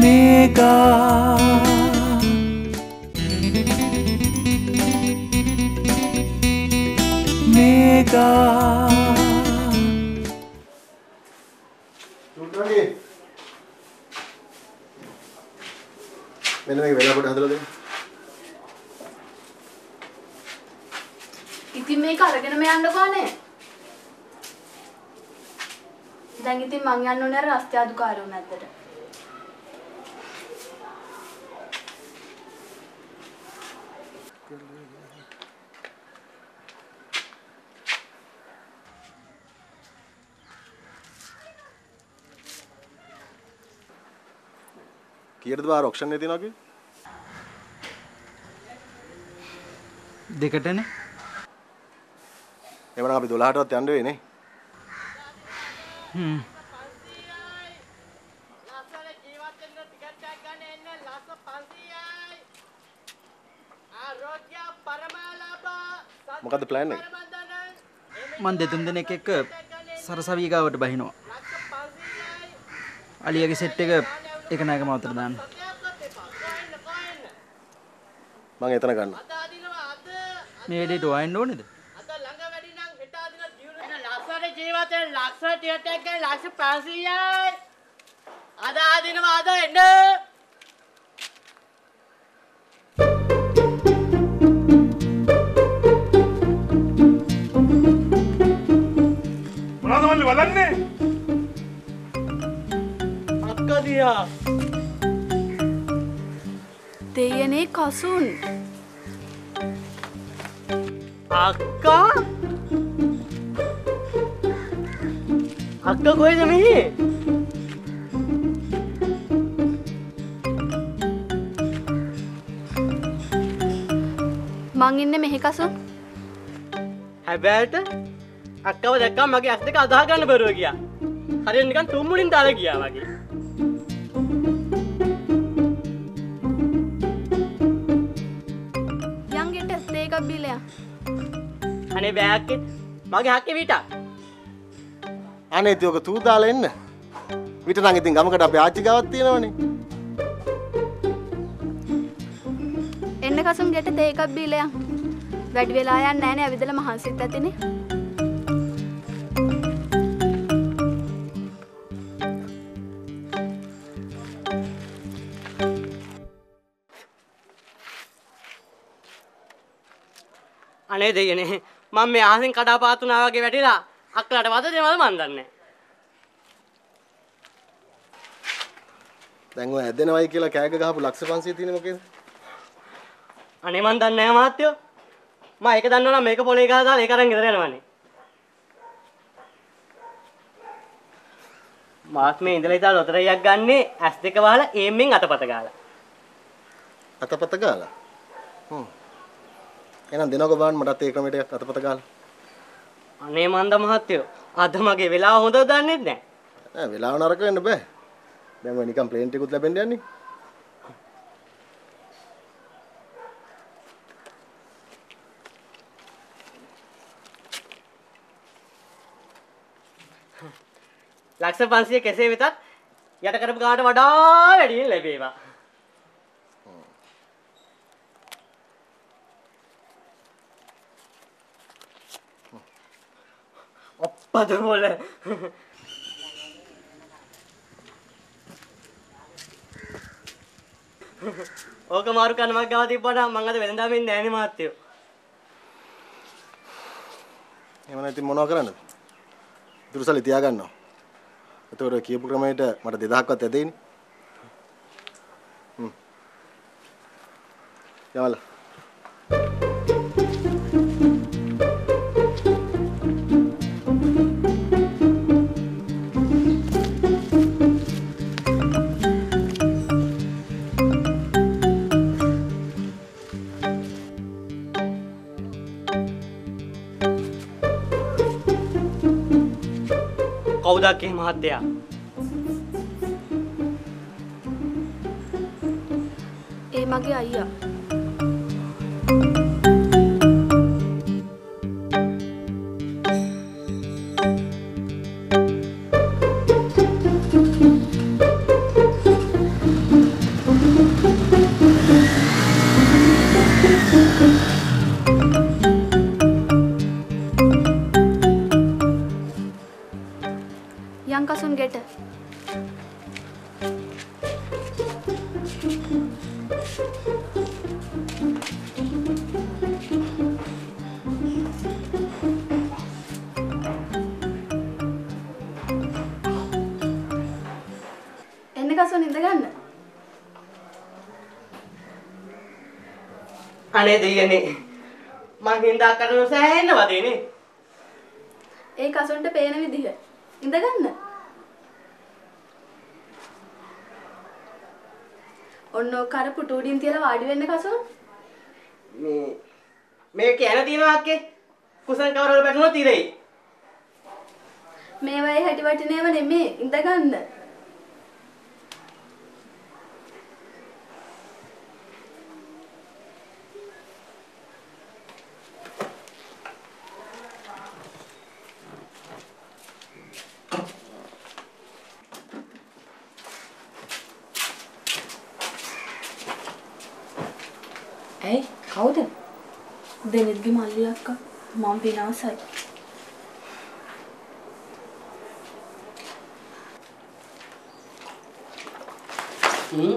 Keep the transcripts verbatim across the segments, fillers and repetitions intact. Omega. Mega मैंने मैं वेला पढ़ा दे ඉතින් මේක අරගෙනම යන්න කොහොනේ? දැන් ඉතින් මං යන්න ඕනේ අර රස්තියාදුකාරෝ මැද්දට. කීයද බාර ඔක්ෂන් එකේ තියනවාගේ? දෙකටනේ. එවනම් අපි දොළහටවත් යන්න වෙන්නේ. හ්ම්. ලස්සන ජීවත් වෙන්න ටිකට් එකක් ගන්න එන්න ලස්ස පන්සීයයි. ආරෝග්‍ය පරමාලාභ. මොකද්ද plan එක? මන් දෙතුන් දෙනෙක් එක්ක සරසවිය ගාවට බහිනවා. අලියාගේ set එක එක නෑකම අතර දාන්න. මම එතන ගන්නවා. මේ වැඩේට වයින් ඕනේද? जीवते लाख टिकटे के लाख पासी है आधा दिन आधा एंड बुला दो वाले वलन ने आपका दिया तेयने कसून आका अक्का कोई जमी है मांग इन्ने में का सुन है बैठ अक्का वजह का मगे अस्ते का आधार करने पर हो गया अरे निकाल तुम मुड़ीं तारे किया वाकी यंग इट अस्ते का बिल या अने बैग के मगे हाके बीटा अने तो तू दाल इन विटर नांगे तिंगा मगर डबे आज जगावत तीन वाणी इन्ने का सम गेटे देखा बिल या बैठ बिल आया नए नए अभी तले महान सीता तीने अने देखिए ने मम्मी आसिंग कड़ा पातू ना वाके बैठी ला अक्कलाट वादे देवाल मानदाने तंगो ऐसे नवाई के लिए क्या क्या कहाँ बुलाक से पांसी थी ने मुकेश अने मानदाने हमारे यो माँ एक दान ना मेकअप वाले का दाल एक रंग इधर है ना माने मास में इधर इधर उतरे यक गाने ऐसे के वाला एमिंग आता पता गाला आता पता गाला हम्म याना दिनों को बार मराठी एक रंग में आता पता गाला अने मांदा महत्त्व आधमा के विलाव होता था नहीं ना ना विलाव ना रखो इन्हें बे मैं वही कंप्लेंट कुछ लपेट दिया नहीं लाख से पांच ये कैसे बिता यार करब गांठ वाड़ा लड़ीन ले बेबा पदर बोले ओके मारू कन्नवा गाव दीपड़ा मंगद वेलंदा में नैने मारतियो एमन इति මොනවා කරන්නද දුරුසලි තියා ගන්නවා එතකොට කියපු ක්‍රමයට මට දෙදහක්වත් ඇදෙන්නේ හ්ම් යවල कौदा के महत्या ए मगे आईया yang kasun get. Enne kasun inda ganna. Ane deyane. Mang inda karunu sahenna wadene. Ek kasunte peyana vidiha. Inda ganna. ඔන්නෝ කරපුට උඩින් තියලා වාඩි වෙන්න කසොන් මේ මේ කියන තියෙන වාක්‍යෙ කුසන් කවර වල වැටුණොත් ඉරෙයි මේ වගේ හැටි වටිනේම නෙමේ ඉඳ ගන්න Hey, how did? Then it be Maliyaka. Mom been outside. Hmm?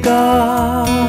God.